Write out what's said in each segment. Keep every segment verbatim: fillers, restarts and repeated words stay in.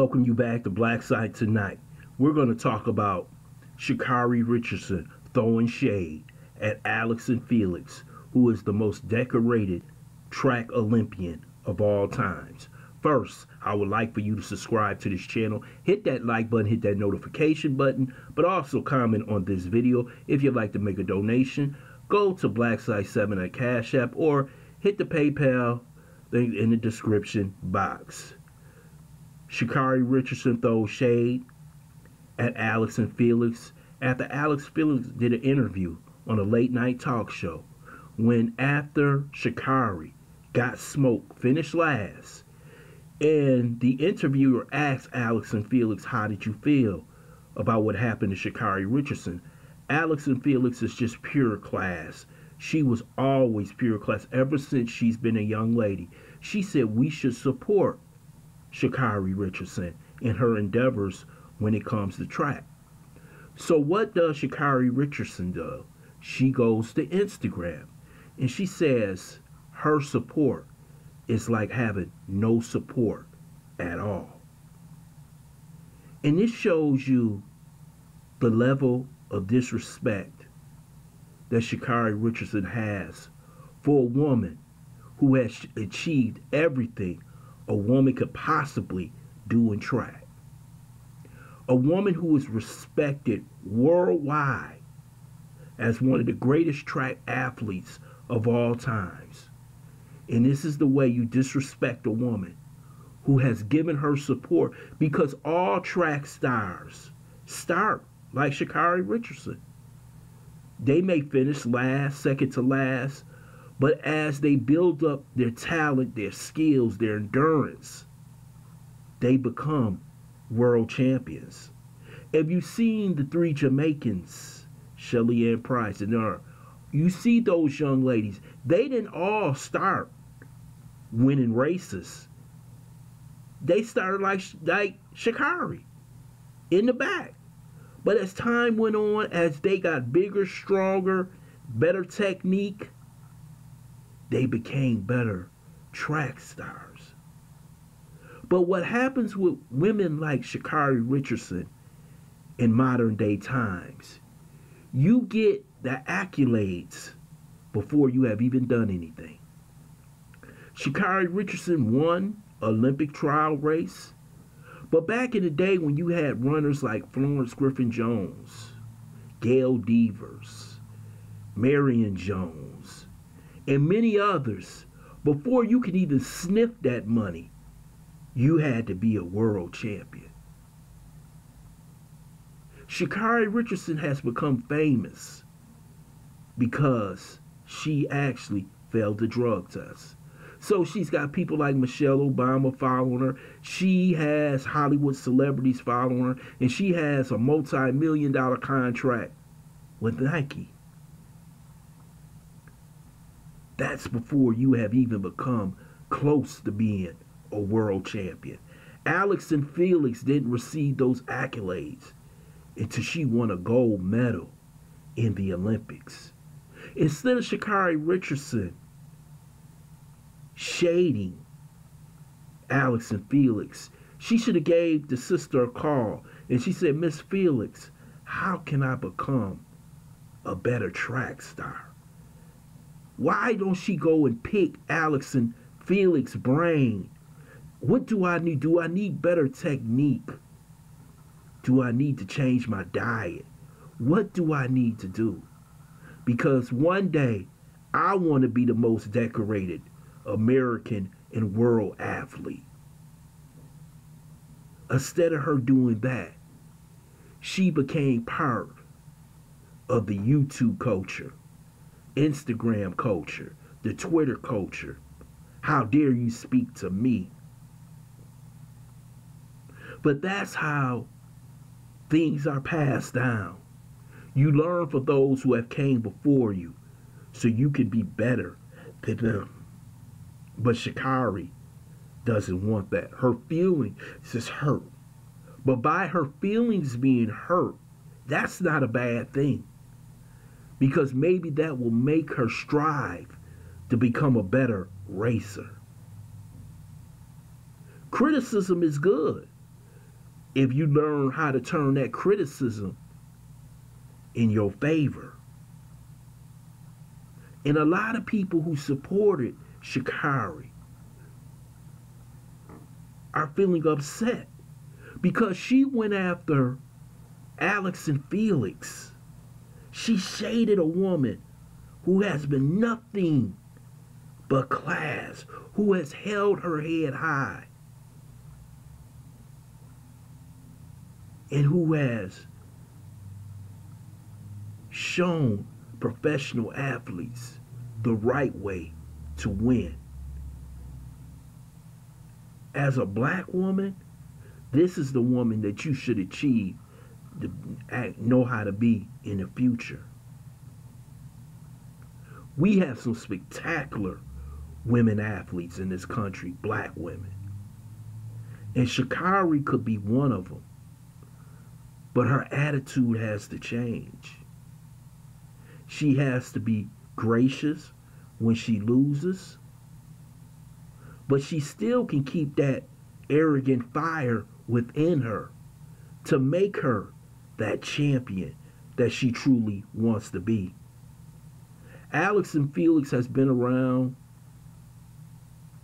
Welcome you back to BLACKSITE tonight. We're going to talk about Sha'Carri Richardson throwing shade at Allyson Felix, who is the most decorated track Olympian of all times. First, I would like for you to subscribe to this channel. Hit that like button, hit that notification button, but also comment on this video. If you'd like to make a donation, go to BLACKSITE seven at Cash App or hit the PayPal link in the description box. Sha'Carri Richardson throws shade at Allyson Felix after Allyson Felix did an interview on a late night talk show. When after Sha'Carri got smoked, finished last, and the interviewer asked Allyson Felix, how did you feel about what happened to Sha'Carri Richardson? Allyson Felix is just pure class. She was always pure class ever since she's been a young lady. She said we should support Sha'Carri Richardson and her endeavors when it comes to track. So what does Sha'Carri Richardson do? She goes to Instagram and she says her support is like having no support at all. And this shows you the level of disrespect that Sha'Carri Richardson has for a woman who has achieved everything a woman could possibly do in track. A woman who is respected worldwide as one of the greatest track athletes of all times. And this is the way you disrespect a woman who has given her support, because all track stars start like Sha'Carri Richardson. They may finish last, second to last, but as they build up their talent, their skills, their endurance, they become world champions. Have you seen the three Jamaicans, Shelly-Ann Fraser, and her? You see those young ladies, they didn't all start winning races. They started like, like Sha'Carri, in the back. But as time went on, as they got bigger, stronger, better technique, they became better track stars. But what happens with women like Sha'Carri Richardson in modern day times, you get the accolades before you have even done anything. Sha'Carri Richardson won Olympic trial race, but back in the day when you had runners like Florence Griffith-Jones, Gale Devers, Marion Jones, and many others, before you could even sniff that money, you had to be a world champion. Sha'Carri Richardson has become famous because she actually failed the drug test. So she's got people like Michelle Obama following her. She has Hollywood celebrities following her. And she has a multi-million dollar contract with Nike. That's before you have even become close to being a world champion. Allyson Felix didn't receive those accolades until she won a gold medal in the Olympics. Instead of Sha'Carri Richardson shading Allyson Felix, she should have gave the sister a call and she said, Miss Felix, how can I become a better track star? Why don't she go and pick Allyson Felix's brain? What do I need? Do I need better technique? Do I need to change my diet? What do I need to do? Because one day, I want to be the most decorated American and world athlete. Instead of her doing that, she became part of the YouTube culture, Instagram culture, the Twitter culture. How dare you speak to me? But that's how things are passed down. You learn from those who have came before you so you can be better than them. But Sha'Carri doesn't want that. Her feelings is hurt. But by her feelings being hurt, that's not a bad thing, because maybe that will make her strive to become a better racer. Criticism is good, if you learn how to turn that criticism in your favor. And a lot of people who supported Sha'Carri are feeling upset because she went after Allyson Felix. She shaded a woman who has been nothing but class, who has held her head high, and who has shown professional athletes the right way to win. As a black woman, this is the woman that you should achieve to act, know how to be in the future. We have some spectacular women athletes in this country, black women. And Sha'Carri could be one of them. But her attitude has to change. She has to be gracious when she loses, but she still can keep that arrogant fire within her to make her that champion that she truly wants to be. Allyson Felix has been around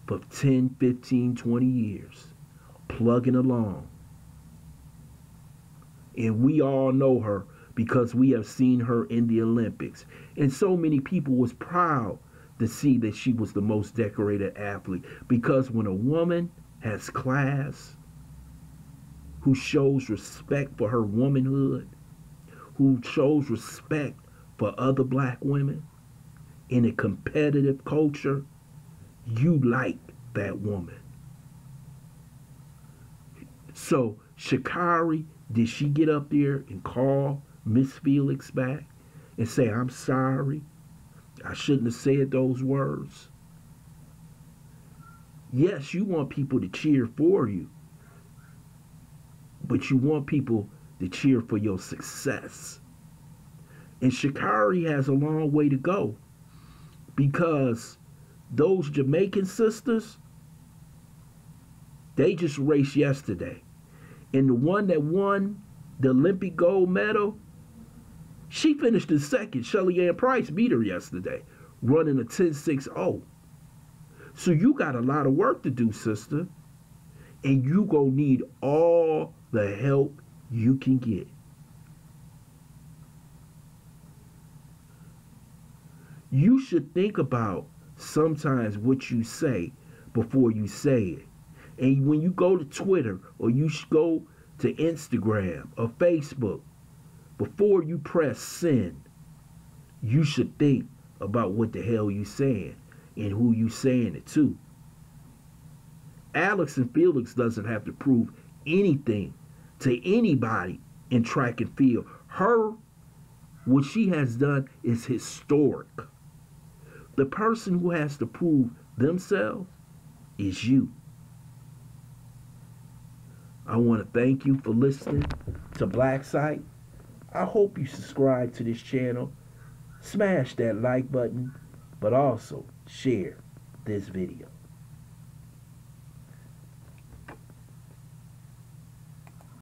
for ten, fifteen, twenty years, plugging along. And we all know her because we have seen her in the Olympics. And so many people was proud to see that she was the most decorated athlete, because when a woman has class, who shows respect for her womanhood, who shows respect for other black women in a competitive culture, you like that woman. So Sha'Carri, did she get up there and call Miss Felix back and say, I'm sorry, I shouldn't have said those words? Yes, you want people to cheer for you, but you want people to cheer for your success. And Sha'Carri has a long way to go, because those Jamaican sisters, they just raced yesterday. And the one that won the Olympic gold medal, she finished in second. Shelly-Ann Fraser beat her yesterday, running a ten six oh. So you got a lot of work to do, sister. And you gonna need all the help you can get. You should think about sometimes what you say before you say it. And when you go to Twitter or you go to Instagram or Facebook, before you press send, you should think about what the hell you're saying and who you're saying it to. Allyson Felix doesn't have to prove anything to anybody in track and field. Her, what she has done is historic. The person who has to prove themselves is you. I want to thank you for listening to BLACKSITE. I hope you subscribe to this channel, smash that like button, but also share this video.